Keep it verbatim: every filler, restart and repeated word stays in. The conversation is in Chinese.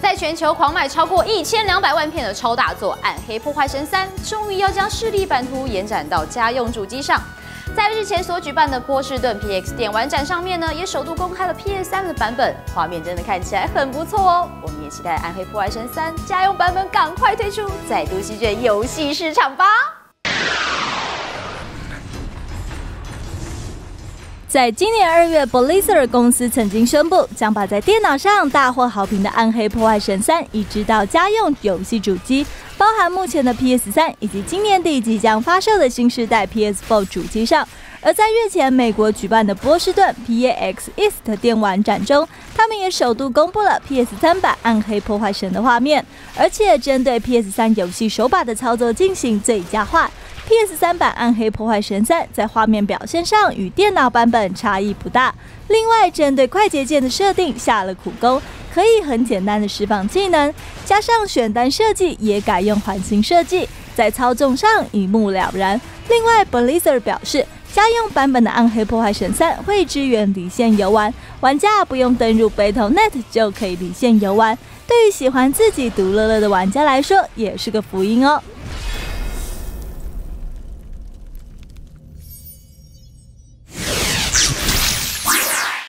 在全球狂卖超过一千两百万片的超大作《暗黑破坏神三》终于要将势力版图延展到家用主机上。 在日前所举办的波士顿 P X 电玩展上面呢，也首度公开了 P S 三 的版本，画面真的看起来很不错哦。我们也期待《暗黑破坏神三》家用版本赶快推出，再度席卷游戏市场吧。在今年二月 ，Blizzard 公司曾经宣布，将把在电脑上大获好评的《暗黑破坏神三》移植到家用游戏主机。 包含目前的 P S 三 以及今年底即将发售的新世代 P S 四 主机上。而在日前美国举办的波士顿 P A X East 电玩展中，他们也首度公布了 P S 三 版《暗黑破坏神》的画面，而且针对 P S 三 游戏手把的操作进行最佳化。 P S 三 版《暗黑破坏神三》在画面表现上与电脑版本差异不大，另外针对快捷键的设定下了苦功，可以很简单的释放技能，加上选单设计也改用环形设计，在操纵上一目了然。另外 ，Blizzard 表示，家用版本的《暗黑破坏神三》会支援离线游玩，玩家不用登入 Battle dot net 就可以离线游玩，对于喜欢自己独乐乐的玩家来说也是个福音哦。